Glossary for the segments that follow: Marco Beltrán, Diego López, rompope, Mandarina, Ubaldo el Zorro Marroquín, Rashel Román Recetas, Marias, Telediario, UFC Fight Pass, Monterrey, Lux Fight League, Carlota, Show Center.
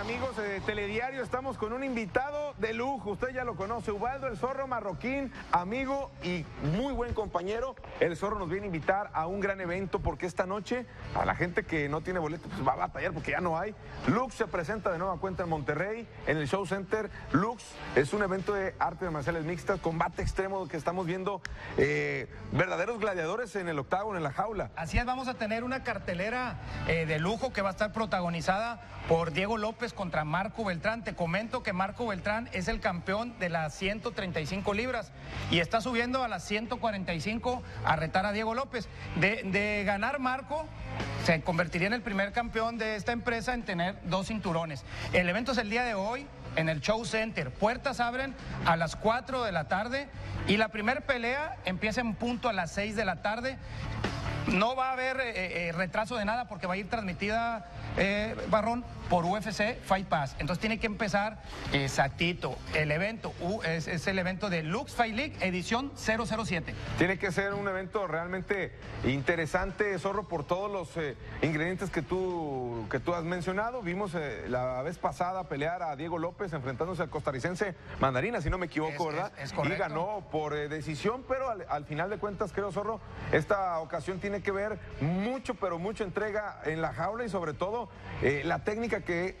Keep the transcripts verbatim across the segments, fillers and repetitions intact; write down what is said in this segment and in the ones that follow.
amigos de Telediario, estamos con un invitado de lujo, usted ya lo conoce, Ubaldo el Zorro Marroquín, amigo y muy buen compañero. El Zorro nos viene a invitar a un gran evento porque esta noche, a la gente que no tiene boleto, pues va a batallar porque ya no hay. Lux se presenta de nueva cuenta en Monterrey, en el Show Center. Lux es un evento de artes marciales mixtas, combate extremo que estamos viendo eh, verdaderos gladiadores en el octágono, en la jaula. Así es, vamos a tener una cartelera eh, de lujo que va a estar protagonizada por Diego López contra Marco Beltrán. Te comento que Marco Beltrán es el campeón de las ciento treinta y cinco libras y está subiendo a las ciento cuarenta y cinco a retar a Diego López. De, de ganar Marco, se convertiría en el primer campeón de esta empresa en tener dos cinturones. El evento es el día de hoy en el Show Center. Puertas abren a las cuatro de la tarde y la primer pelea empieza en punto a las seis de la tarde. No va a haber eh, eh, retraso de nada porque va a ir transmitida, eh, Barrón, por U F C Fight Pass. Entonces tiene que empezar exactito el evento. Uh, es, es el evento de Lux Fight League, edición cero cero siete. Tiene que ser un evento realmente interesante, Zorro, por todos los eh, ingredientes que tú, que tú has mencionado. Vimos eh, la vez pasada pelear a Diego López enfrentándose al costarricense Mandarina, si no me equivoco, es, ¿verdad? Es, es correcto. Y ganó por eh, decisión, pero al, al final de cuentas, creo, Zorro, esta ocasión tiene que ver mucho, pero mucho entrega en la jaula y sobre todo eh, la técnica que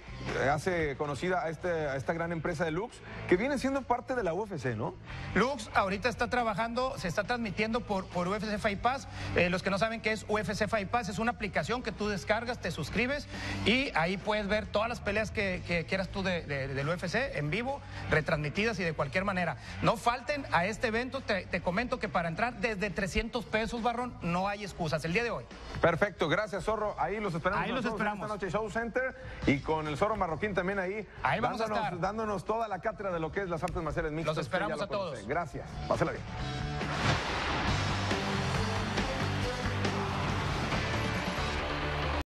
hace conocida a, este, a esta gran empresa de Lux, que viene siendo parte de la U F C, ¿no? Lux ahorita está trabajando, se está transmitiendo por, por U F C Fight Pass. Eh, los que no saben qué es U F C Fight Pass, es una aplicación que tú descargas, te suscribes y ahí puedes ver todas las peleas que, que quieras tú de, de, del U F C en vivo, retransmitidas y de cualquier manera. No falten a este evento, te, te comento que para entrar desde trescientos pesos, Barrón, no hay escuela. El día de hoy. Perfecto, gracias, Zorro. Ahí los esperamos. Ahí los esperamos. Esta noche Show Center y con el Zorro Marroquín también ahí. Ahí vamos dándonos, a estar. Dándonos toda la cátedra de lo que es las artes marciales mixtas. Los esperamos a todos. Gracias. Pásela bien.